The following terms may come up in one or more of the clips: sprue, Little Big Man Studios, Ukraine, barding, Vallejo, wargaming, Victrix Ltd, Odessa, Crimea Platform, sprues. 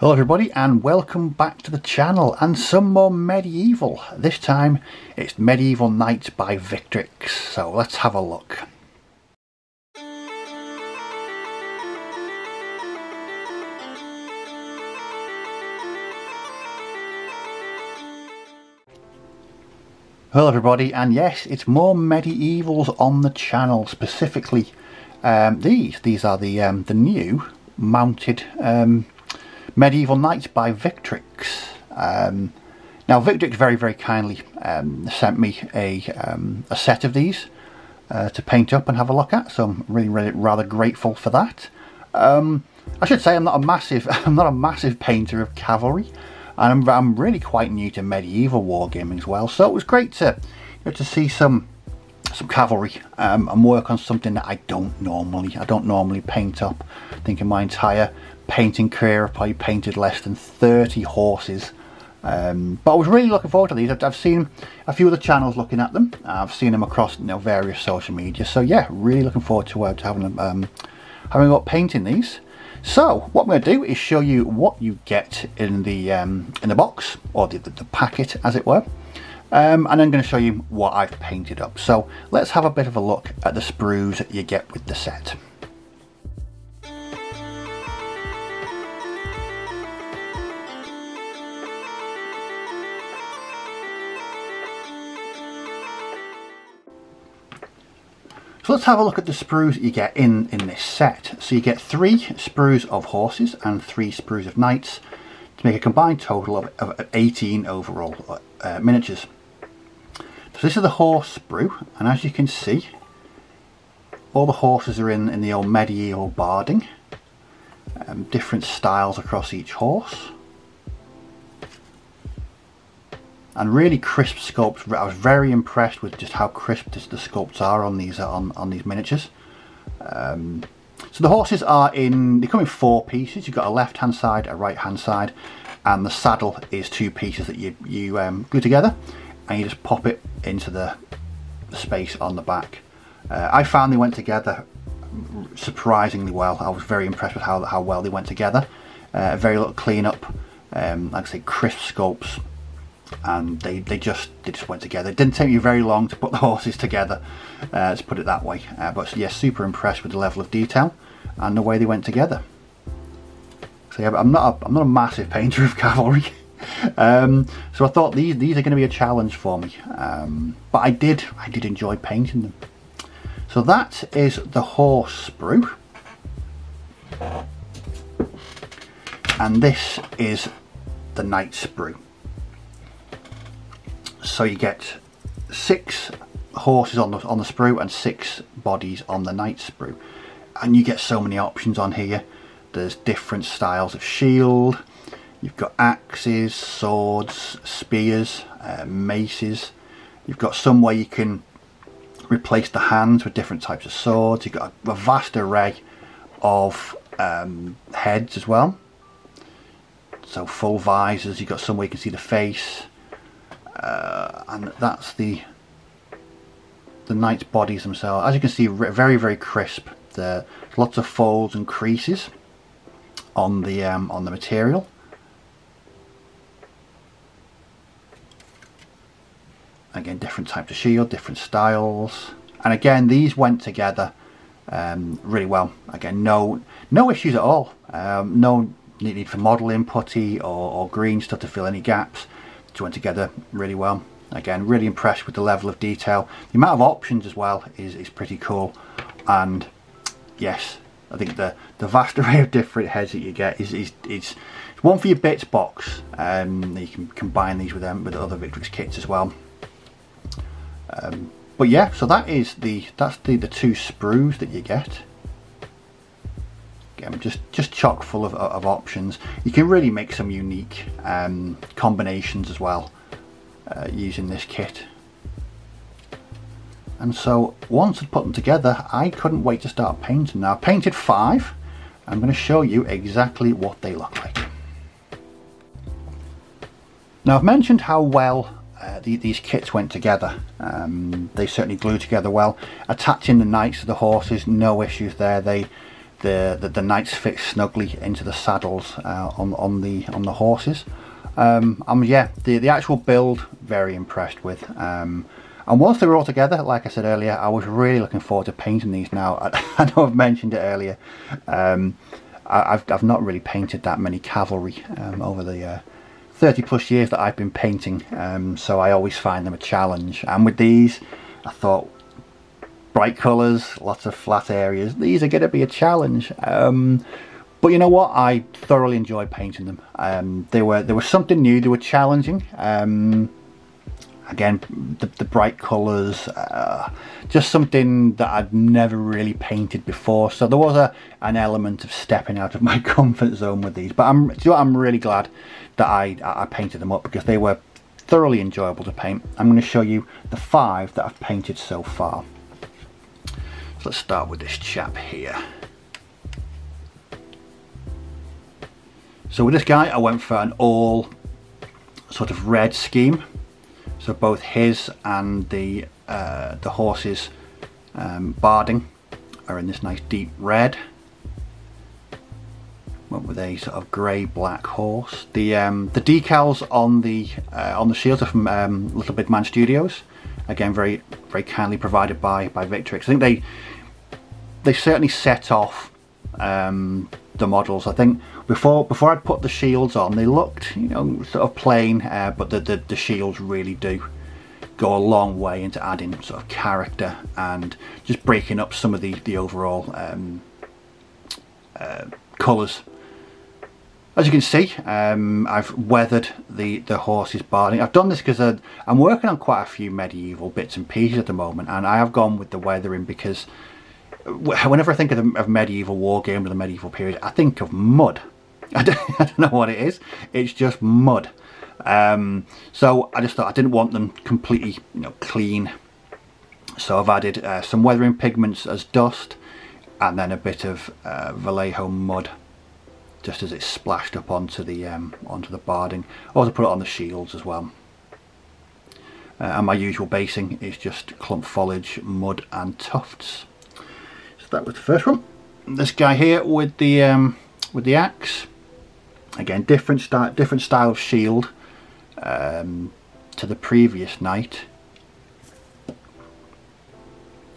Hello everybody and welcome back to the channel and some more medieval. This time it's Medieval Knights by Victrix, so let's have a look. Hello everybody, and yes, it's more medievals on the channel, specifically these are the new mounted Medieval Knights by Victrix. Now Victrix very, very kindly sent me a set of these to paint up and have a look at, so I'm really rather grateful for that. I should say I'm not a massive painter of cavalry, and I'm really quite new to medieval wargaming as well, so it was great to see some cavalry and work on something that I don't normally paint up. I think in my entire painting career I've probably painted less than 30 horses, but I was really looking forward to these. I've seen a few of the channels looking at them. I've seen them across various social media, so yeah, really looking forward to having them having a look painting these. So what I'm going to do is show you what you get in the box, or the packet as it were, and I'm going to show you what I've painted up. So let's have a bit of a look at the sprues you get with the set. So let's have a look at the sprues you get in this set. So you get 3 sprues of horses and 3 sprues of knights to make a combined total of 18 overall miniatures. So this is the horse sprue, and as you can see, all the horses are in the old medieval barding, different styles across each horse, and really crisp sculpts. I was very impressed with just how crisp the sculpts are on these miniatures. So the horses are they come in 4 pieces. You've got a left hand side, a right hand side, and the saddle is 2 pieces that you glue together, and you just pop it into the space on the back. I found they went together surprisingly well. I was very impressed with how well they went together. Very little cleanup, like I say, crisp sculpts, and they just went together. It didn't take me very long to put the horses together, let's put it that way, but yeah, super impressed with the level of detail and the way they went together. So yeah, I'm not a massive painter of cavalry, so I thought these are going to be a challenge for me, but I did enjoy painting them. So that is the horse sprue, and this is the knight sprue. So you get 6 horses on the sprue and 6 bodies on the knight sprue, and you get so many options on here. There's different styles of shield. You've got axes, swords, spears, maces. You've got some way you can replace the hands with different types of swords. You've got a vast array of heads as well, so full visors. You've got some way you can see the face. And that's the knight's bodies themselves. As you can see, very, very crisp. There's lots of folds and creases on the material. Again, different types of shield, different styles, and again these went together really well. Again, no issues at all. No need for modelling putty or green stuff to fill any gaps. Went together really well. Again, really impressed with the level of detail. The amount of options as well is pretty cool, and yes, I think the vast array of different heads that you get is one for your bits box. You can combine these with other Victrix kits as well. But yeah, so that is the 2 sprues that you get. Just chock full of options. You can really make some unique combinations as well using this kit. And so once I'd put them together, I couldn't wait to start painting. Now I painted 5. I'm going to show you exactly what they look like. Now I've mentioned how well these kits went together. They certainly glued together well. Attaching the knights to the horses, no issues there. They the nights fit snugly into the saddles on the horses. Yeah, the actual build, very impressed with. And once they were all together, like I said earlier, I was really looking forward to painting these now. I know I've mentioned it earlier. I've not really painted that many cavalry over the 30 plus years that I've been painting, so I always find them a challenge. And with these, I thought bright colours, lots of flat areas, these are going to be a challenge. But you know what, I thoroughly enjoyed painting them. They were something new, they were challenging. Again, the bright colours, just something that I'd never really painted before. So there was an element of stepping out of my comfort zone with these. But I'm really glad that I painted them up, because they were thoroughly enjoyable to paint. I'm going to show you the 5 that I've painted so far. So let's start with this chap here. So with this guy, I went for an all sort of red scheme. So both his and the horse's barding are in this nice deep red. Went with a sort of grey black horse. The decals on the shields are from Little Big Man Studios. Again, very very kindly provided by Victrix. I think they certainly set off the models. I think before I put the shields on, they looked, you know, sort of plain, but the shields really do go a long way into adding sort of character and just breaking up some of the overall colours. As you can see, I've weathered the horse's barding. I've done this because I'm working on quite a few medieval bits and pieces at the moment, and I have gone with the weathering because whenever I think of medieval war games or the medieval period, I think of mud. I don't know what it is. It's just mud. So I just thought I didn't want them completely, you know, clean. So I've added some weathering pigments as dust, and then a bit of Vallejo mud, just as it's splashed up onto the barding. I also put it on the shields as well. And my usual basing is just clump foliage, mud, and tufts. That was the first one. This guy here with the axe, again different style of shield to the previous knight,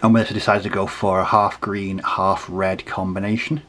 and we decided to go for a half green, half red combination.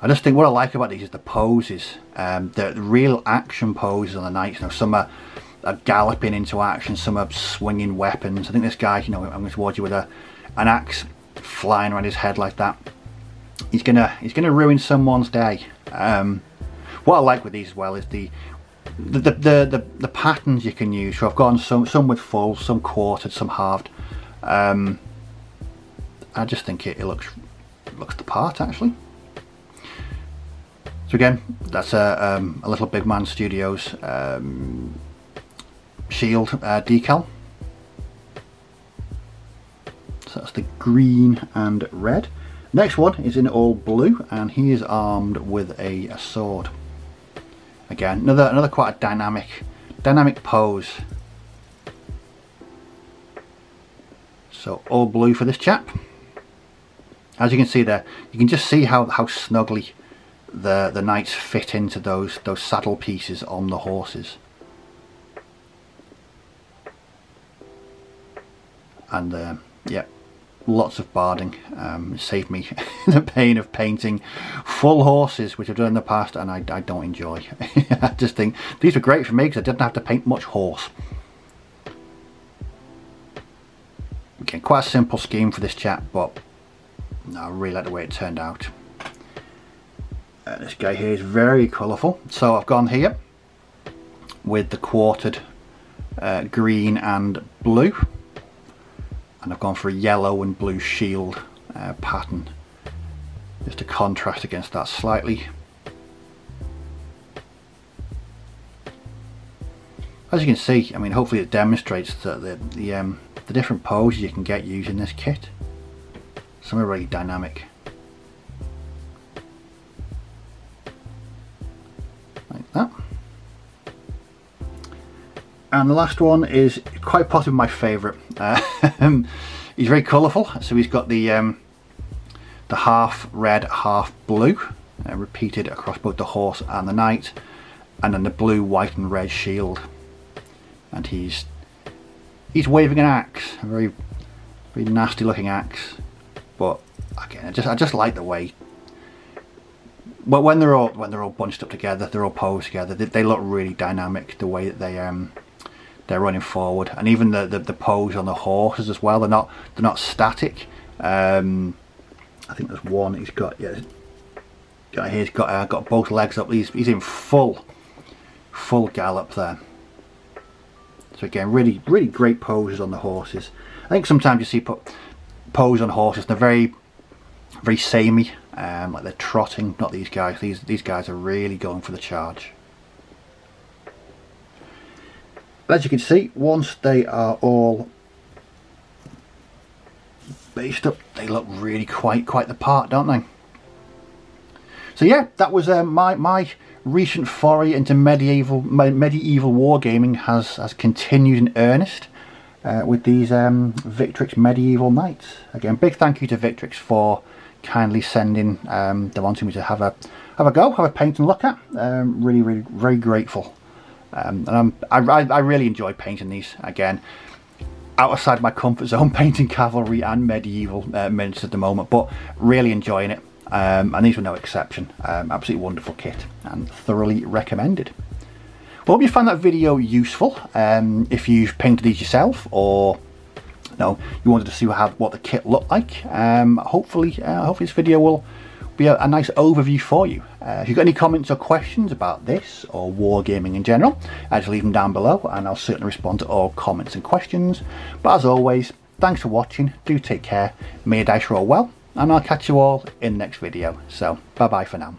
I just think what I like about these is the poses, the real action poses on the knights. Now some are galloping into action, some are swinging weapons. I think this guy, you know, I'm going towards you with an axe flying around his head like that. He's gonna ruin someone's day. What I like with these as well is the patterns you can use. So I've gone some with full, some quartered, some halved. I just think it looks the part actually. So again, that's a Little Big Man Studios shield decal. So that's the green and red. Next one is in all blue, and he is armed with a sword. Again, another quite a dynamic pose. So all blue for this chap. As you can see there, you can just see how snugly the knights fit into those saddle pieces on the horses. And yeah, lots of barding. Saved me the pain of painting full horses, which I've done in the past, and I don't enjoy. I just think these were great for me because I didn't have to paint much horse. Okay, quite a simple scheme for this chap, but I really like the way it turned out. This guy here is very colourful. So I've gone here with the quartered green and blue. And I've gone for a yellow and blue shield pattern, just to contrast against that slightly. As you can see, I mean, hopefully it demonstrates the different poses you can get using this kit. Some are really dynamic, like that. And the last one is quite possibly my favourite. He's very colourful, so he's got the half red, half blue, repeated across both the horse and the knight, and then the blue, white and red shield. And he's waving an axe, a very, very nasty looking axe. But again, I just like the way. But when they're all bunched up together, they're all posed together. They look really dynamic. The way that they're running forward, and even the pose on the horses as well. They're not static. I think there's one. He's got he's got both legs up. He's in full gallop there. So again, really great poses on the horses. I think sometimes you see pose on horses, they're very samey, like they're trotting. Not these guys. These guys are really going for the charge. But as you can see, once they are all based up, they look really quite the part, don't they? So yeah, that was my recent foray into medieval wargaming has continued in earnest with these Victrix Medieval Knights. Again, big thank you to Victrix for kindly sending them on to me to have a paint and look at. Really very grateful. And I really enjoy painting these. Again, outside my comfort zone, painting cavalry and medieval mints at the moment, but really enjoying it. And these were no exception. Absolutely wonderful kit and thoroughly recommended. Well, hope you found that video useful. If you've painted these yourself, or you know, you wanted to see what the kit looked like, hopefully this video will be a nice overview for you. If you've got any comments or questions about this or wargaming in general, just leave them down below, and I'll certainly respond to all comments and questions. But as always, thanks for watching. Do take care. May your dice roll well. And I'll catch you all in the next video. So, bye-bye for now.